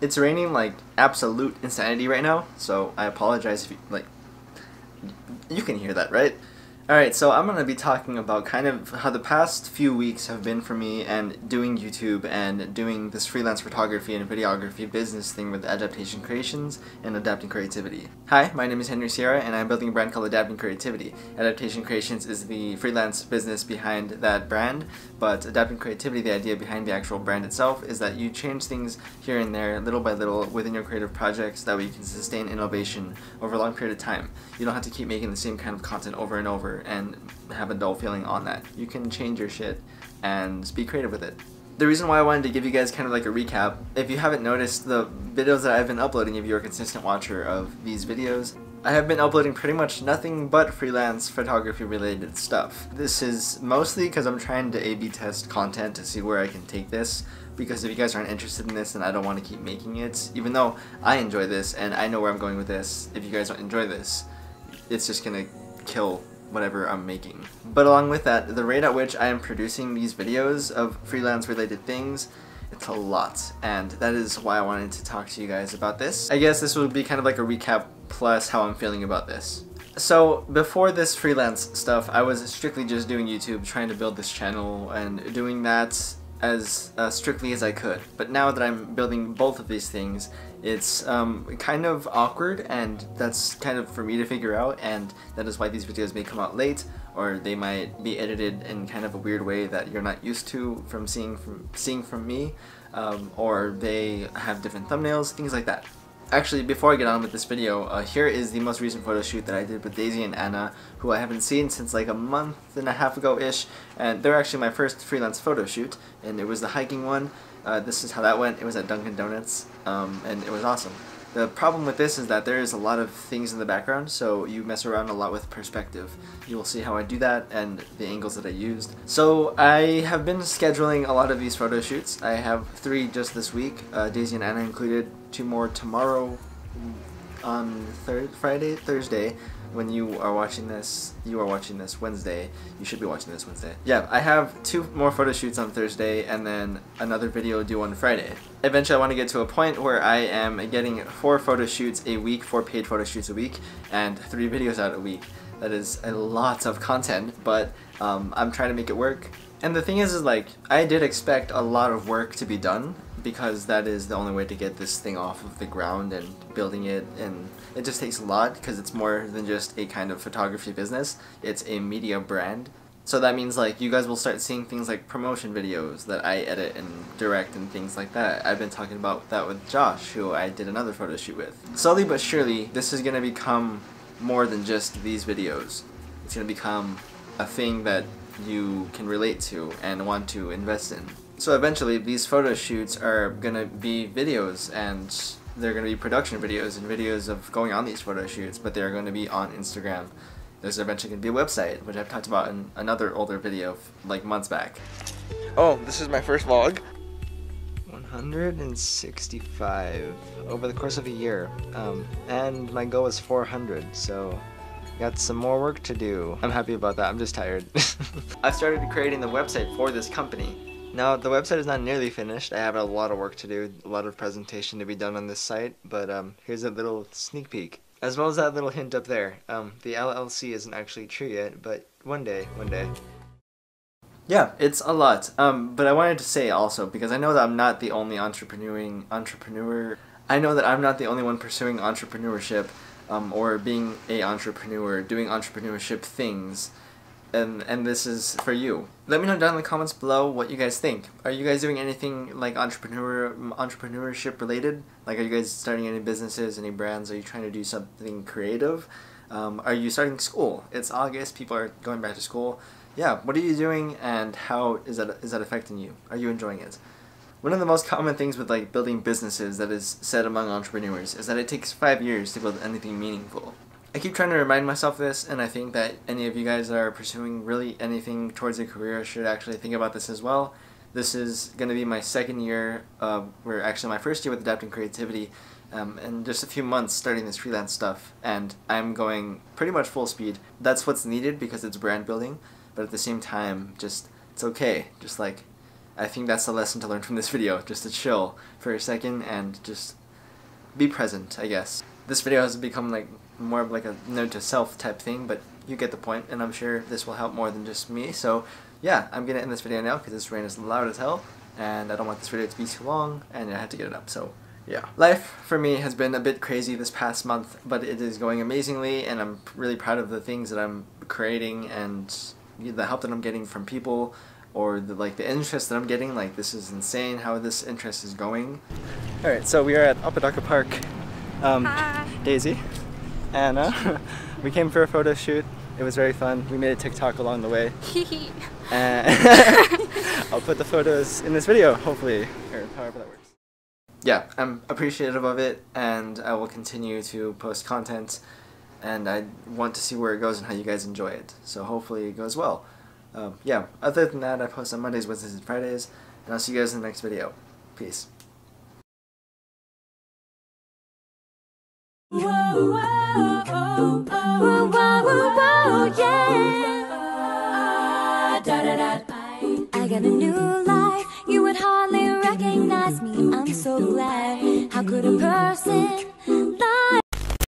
It's raining like absolute insanity right now, so I apologize if you, like, you can hear that, right? Alright, so I'm going to be talking about kind of how the past few weeks have been for me and doing YouTube and doing this freelance photography and videography business thing with Adaptation Creations and Adapting Creativity. Hi, my name is Henry Sierra and I'm building a brand called Adapting Creativity. Adaptation Creations is the freelance business behind that brand, but Adapting Creativity, the idea behind the actual brand itself, is that you change things here and there, little by little, within your creative projects, that way you can sustain innovation over a long period of time. You don't have to keep making the same kind of content over and over and have a dull feeling on that. You can change your shit and be creative with it. The reason why I wanted to give you guys kind of like a recap, if you haven't noticed the videos that I've been uploading, if you're a consistent watcher of these videos, I have been uploading pretty much nothing but freelance photography related stuff. This is mostly because I'm trying to A/B test content to see where I can take this, because if you guys aren't interested in this, then I don't want to keep making it, even though I enjoy this and I know where I'm going with this. If you guys don't enjoy this, it's just gonna kill whatever I'm making. But along with that, the rate at which I am producing these videos of freelance related things, it's a lot, and that is why I wanted to talk to you guys about this. I guess this would be kind of like a recap plus how I'm feeling about this. So before this freelance stuff, I was strictly just doing YouTube, trying to build this channel and doing that as strictly as I could. But now that I'm building both of these things, it's kind of awkward, and that's kind of for me to figure out, and that is why these videos may come out late, or they might be edited in kind of a weird way that you're not used to from seeing from me, or they have different thumbnails, things like that. Actually, before I get on with this video, here is the most recent photo shoot that I did with Daisy and Anna, who I haven't seen since like a month and a half ago-ish, and they're actually my first freelance photo shoot, and it was the hiking one. This is how that went. It was at Dunkin' Donuts, and it was awesome. The problem with this is that there is a lot of things in the background, so you mess around a lot with perspective. You will see how I do that and the angles that I used. So I have been scheduling a lot of these photo shoots. I have 3 just this week, Daisy and Anna included, 2 more tomorrow on Thursday. When you are watching this, Wednesday. You should be watching this Wednesday. Yeah, I have 2 more photo shoots on Thursday and then another video due on Friday. Eventually I want to get to a point where I am getting 4 photo shoots a week, 4 paid photo shoots a week, and 3 videos out a week. That is a lot of content, but I'm trying to make it work. And the thing is like, I did expect a lot of work to be done, because that is the only way to get this thing off of the ground and building it, and it just takes a lot because it's more than just a kind of photography business, it's a media brand. So that means like you guys will start seeing things like promotion videos that I edit and direct and things like that. I've been talking about that with Josh, who I did another photo shoot with. Slowly but surely, this is going to become more than just these videos. It's going to become a thing that you can relate to and want to invest in. So eventually these photo shoots are going to be videos, and they're going to be production videos and videos of going on these photo shoots, but they're going to be on Instagram. There's eventually going to be a website, which I've talked about in another older video like months back. Oh, this is my first vlog. 165 over the course of a year, and my goal is 400, so got some more work to do. I'm happy about that, I'm just tired. I started creating the website for this company. Now, the website is not nearly finished. I have a lot of work to do, a lot of presentation to be done on this site, but here's a little sneak peek. As well as that little hint up there, the LLC isn't actually true yet, but one day. Yeah, it's a lot, but I wanted to say also, because I know that I'm not the only one pursuing entrepreneurship, or being an entrepreneur, doing entrepreneurship things. And this is for you. Let me know down in the comments below what you guys think. Are you guys doing anything like entrepreneurship related? Like, are you guys starting any businesses, any brands? Are you trying to do something creative? Are you starting school? It's August, people are going back to school. Yeah, what are you doing and how is that affecting you? Are you enjoying it? One of the most common things with like building businesses that is said among entrepreneurs is that it takes 5 years to build anything meaningful. I keep trying to remind myself this, and I think that any of you guys that are pursuing really anything towards a career should actually think about this as well. This is going to be my 2nd year, or actually my 1st year with Adapting Creativity, and just a few months starting this freelance stuff, and I'm going pretty much full speed. That's what's needed because it's brand building, but at the same time, just, it's okay. Just like, I think that's the lesson to learn from this video, just to chill for a second and just be present, I guess. This video has become like more of like a note to self type thing, but you get the point, and I'm sure this will help more than just me. So yeah, I'm gonna end this video now because this rain is loud as hell, and I don't want this video to be too long, and I have to get it up, so yeah. Life for me has been a bit crazy this past month, but it is going amazingly, and I'm really proud of the things that I'm creating and the help that I'm getting from people, or the interest that I'm getting. Like, this is insane how this interest is going. Alright, so we are at Apodaca Park. Daisy, Anna, we came for a photo shoot. It was very fun. We made a TikTok along the way. I'll put the photos in this video, hopefully, or however that works. Yeah, I'm appreciative of it, and I will continue to post content, and I want to see where it goes and how you guys enjoy it. So hopefully it goes well. Yeah, other than that, I post on Mondays, Wednesdays, and Fridays, and I'll see you guys in the next video. Peace. Whoa, whoa, oh, oh, whoa, whoa, whoa, yeah. Da, da, da. I got a new life, you would hardly recognize me, I'm so glad. How could a person lie?